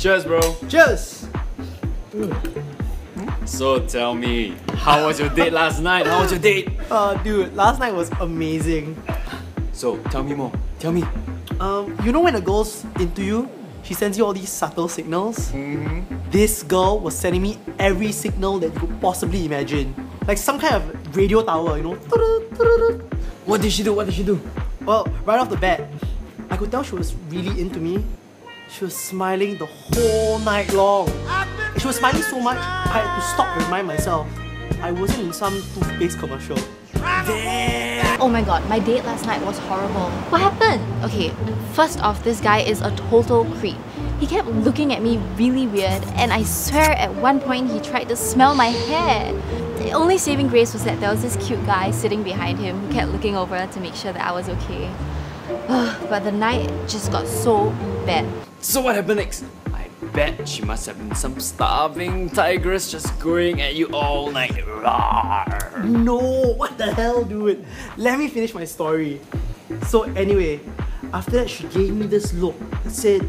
Cheers, bro. Cheers. Ooh. So tell me, how was your date last night? How was your date? Dude, last night was amazing. So tell me more. Tell me. You know when a girl's into you, she sends you all these subtle signals? Mm-hmm. This girl was sending me every signal that you could possibly imagine. Like some kind of radio tower, you know? What did she do? What did she do? Well, right off the bat, I could tell she was really into me. She was smiling the whole night long. She was smiling so much, I had to stop and remind myself I wasn't in some toothpaste commercial. Damn. Oh my god, my date last night was horrible. What happened? Okay, first off, this guy is a total creep. He kept looking at me really weird, and I swear at one point he tried to smell my hair. The only saving grace was that there was this cute guy sitting behind him who kept looking over to make sure that I was okay. But the night just got so bad. So what happened next? Bet she must have been some starving tigress just going at you all night. Rawr. No, what the hell, dude? Let me finish my story. So anyway, after that she gave me this look and said,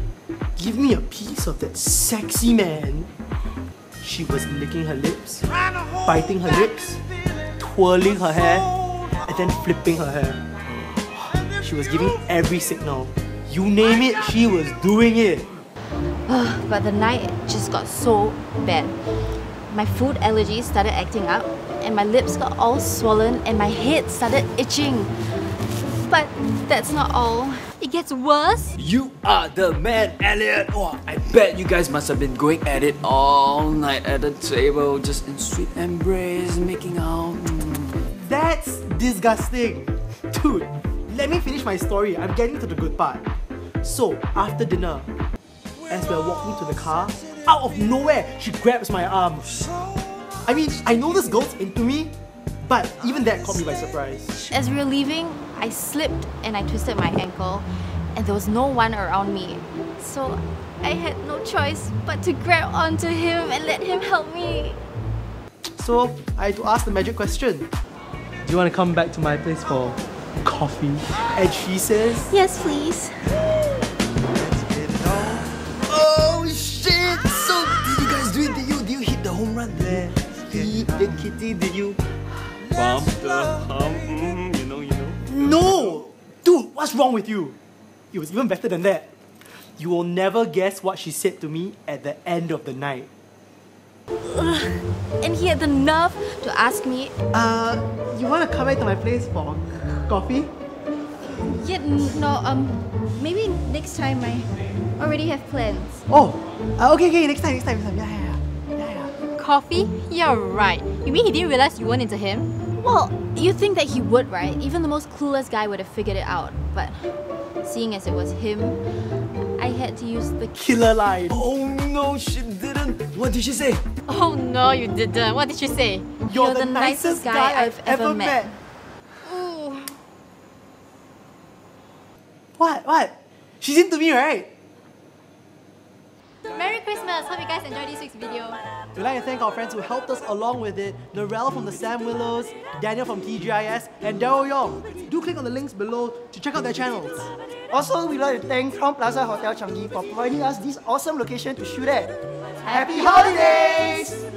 "Give me a piece of that sexy man." She was licking her lips, biting her lips, twirling her hair, and then flipping her hair. She was giving every signal. You name it, she was doing it. But the night just got so bad. My food allergies started acting up, and my lips got all swollen, and my head started itching. But that's not all. It gets worse. You are the man, Elliot! Oh, I bet you guys must have been going at it all night at the table, just in sweet embrace, making out. That's disgusting. Dude, let me finish my story. I'm getting to the good part. So, after dinner, as we are walking to the car, out of nowhere, she grabs my arm. I mean, I know this girl's into me, but even that caught me by surprise. As we were leaving, I slipped and I twisted my ankle, and there was no one around me. So I had no choice but to grab onto him and let him help me. So I had to ask the magic question. Do you want to come back to my place for coffee? And she says, "Yes, please." There. Eat the kitty, did you? Bump the hump, you know. No! Dude, what's wrong with you? It was even better than that. You will never guess what she said to me at the end of the night. And he had the nerve to ask me, you want to come back to my place for coffee? Yeah, no, maybe next time. I already have plans. Oh, okay, next time. Yeah. Coffee? You're right. You mean he didn't realize you weren't into him? Well, you'd think that he would, right? Even the most clueless guy would have figured it out. But seeing as it was him, I had to use the killer line. Oh no, she didn't. What did she say? Oh no, you didn't. What did she say? You're the nicest guy I've ever met. Ooh. What? She's into me, right? Merry Christmas! Hope you guys enjoyed this week's video. We'd like to thank our friends who helped us along with it. Narelle from the Sam Willows, Daniel from TGIS, and Daryl Yong. Do click on the links below to check out their channels. Also, we'd like to thank Crowne Plaza Hotel Changi for providing us this awesome location to shoot at. Happy Holidays!